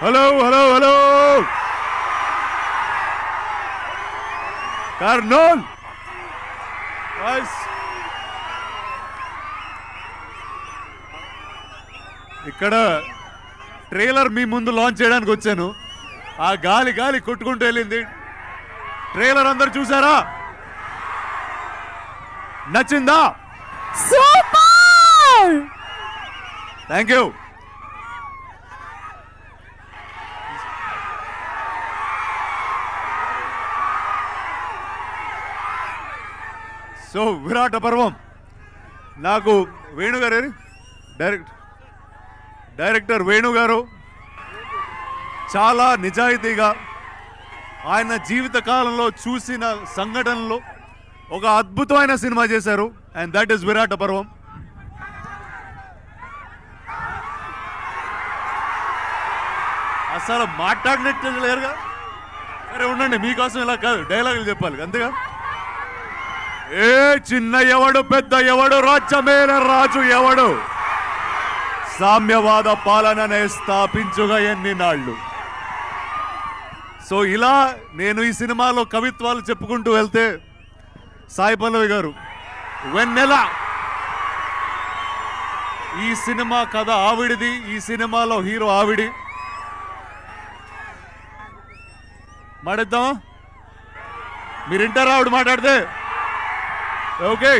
hello hello hello colonel इकड़ trailer मी मुंदु लॉन्च చేయడానికి వచ్చాను आ గాలి గాలి కొట్టుకుంటూ వెళ్ళింది ట్రైలర్ అందరూ చూసారా నచ్చిందా సూపర్ థాంక్యూ సో విరాట పర్వం నాకు వేణు గారు డైరెక్టర్ వేణు గారు చాలా నిజాయితీగా ఆయన జీవిత కాలంలో చూసిన సంఘటనలో ఒక అద్భుతమైన సినిమా చేశారు అండ్ దట్ ఇస్ విరాట పర్వం అసలు మాట్లాడినట్టు లేరుగా సరే ఉండండి మీకోసం ఇలా కాదు డైలాగులు చెప్పాలి అంతేగా ఏ చిన్న ఎవడు పెద్ద ఎవడు రాజ్యమేల రాజు ఎవడు సామ్యవాద పాలననే స్థాపించుగా ఎన్ని నాళ్ళు సో ఇలా నేను ఈ సినిమాలో కవిత్వాలు చెప్పుకుంటూ వెళ్తే సాయి పల్లవి గారు వెన్నెల ఈ సినిమా కథ ఆవిడిది ఈ సినిమాలో హీరో ఆవిడి మాట్లాడదామా మీరు ఇంటారా ఆవిడ మాట్లాడితే ఓకే